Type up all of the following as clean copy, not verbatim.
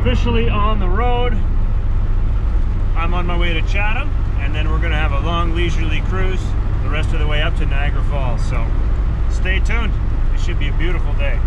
officially on the road. I'm on my way to Chatham, and then we're gonna have a long leisurely cruise the rest of the way up to Niagara Falls. So stay tuned, it should be a beautiful day.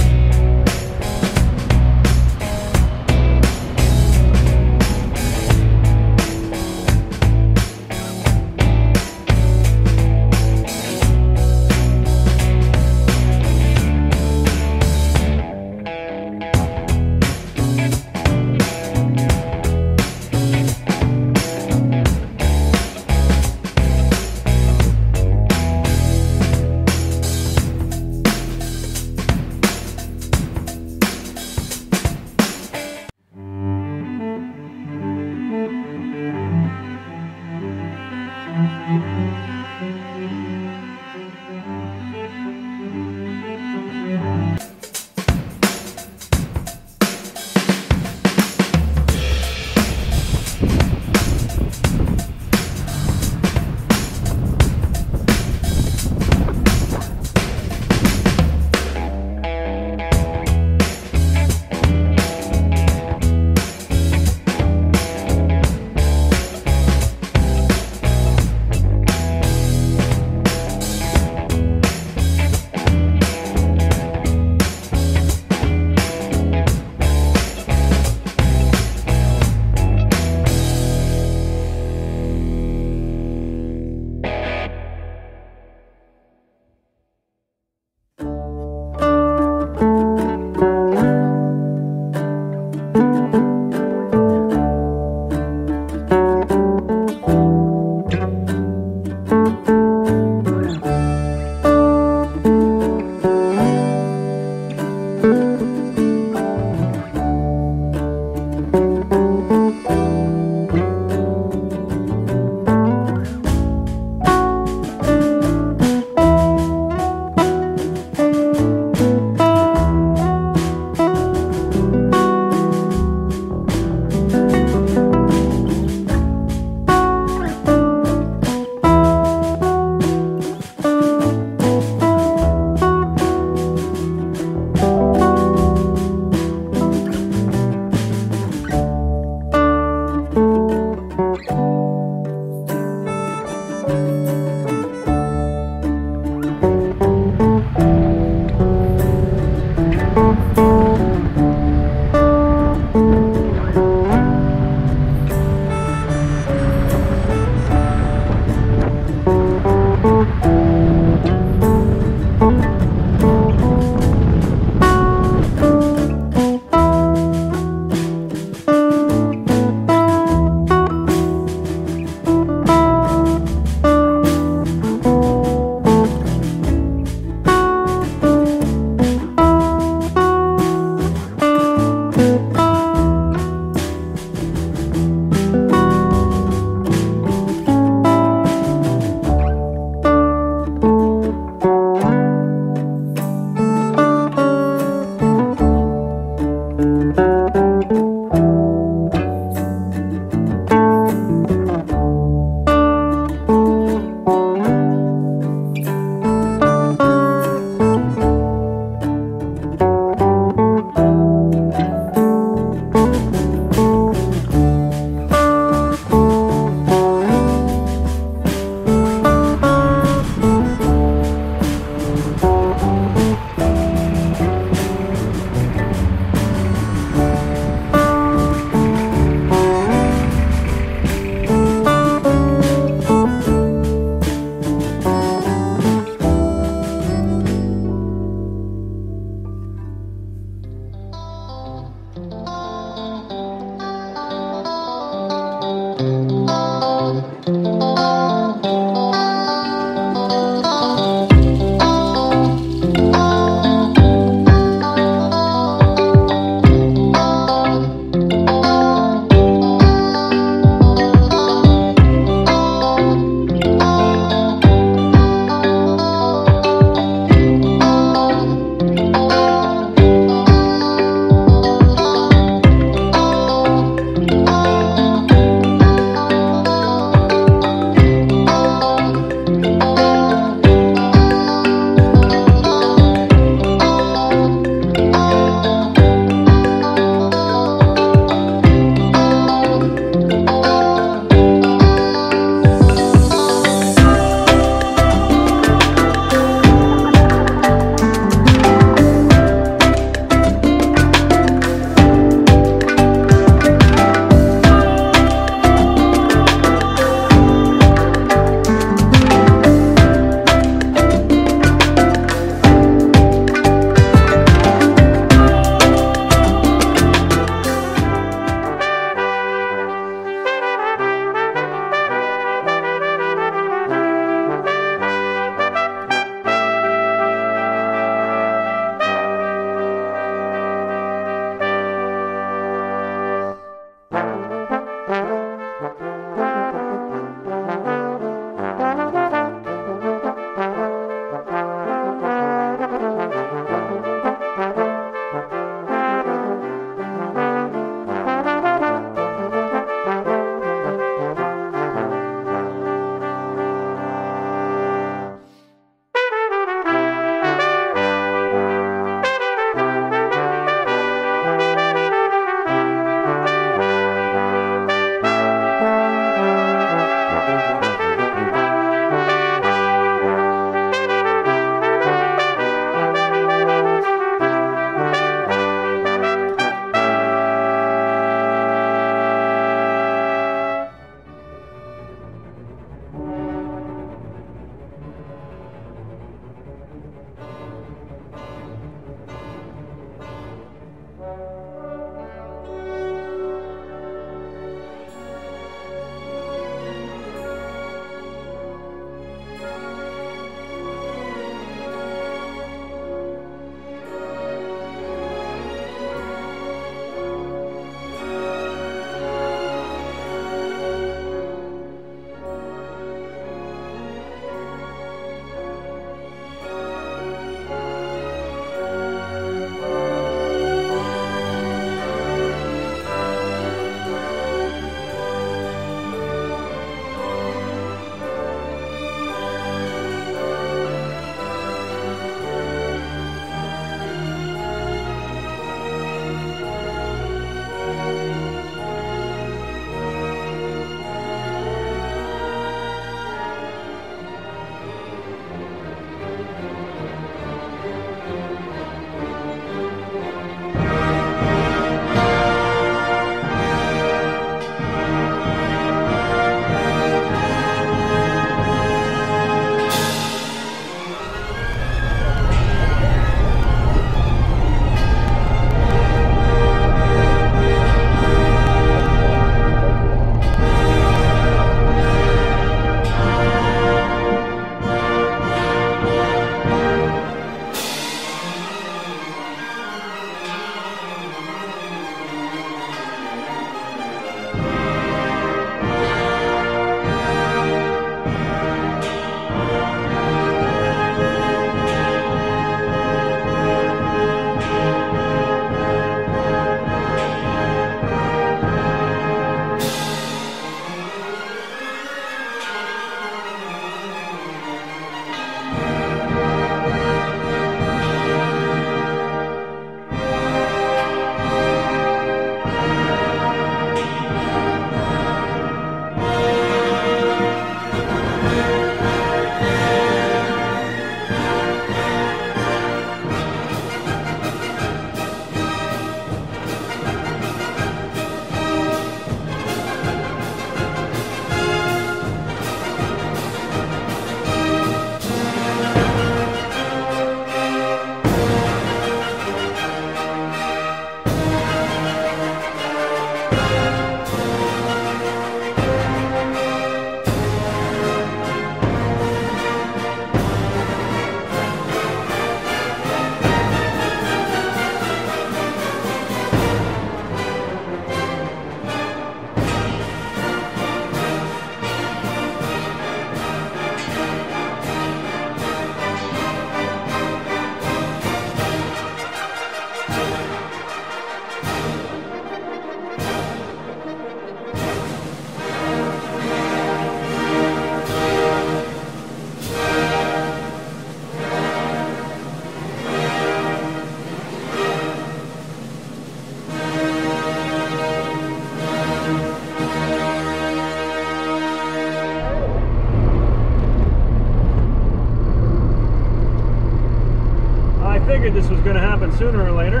This was going to happen sooner or later.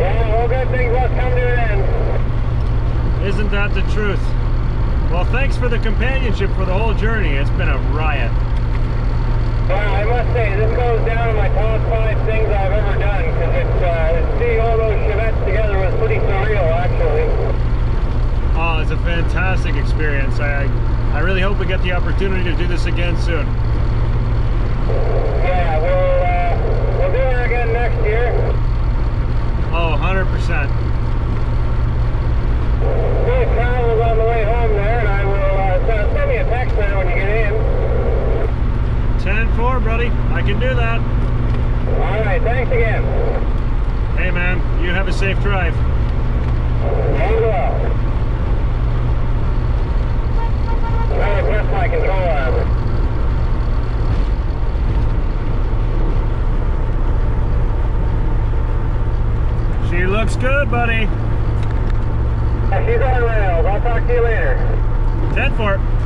Yeah, all good things must come to an end. Isn't that the truth? Well, thanks for the companionship for the whole journey. It's been a riot. Well, I must say, this goes down in my top 5 things I've ever done, because seeing all those Chevettes together was pretty surreal, actually. Oh, it's a fantastic experience. I really hope we get the opportunity to do this again soon. Yeah, we'll do it again next year. Oh, 100%. Good travels on the way home. can do that. All right, thanks again. Hey, man, you have a safe drive. Very well. I request my control arm. She looks good, buddy. She's on the rails. I'll talk to you later. 10-4.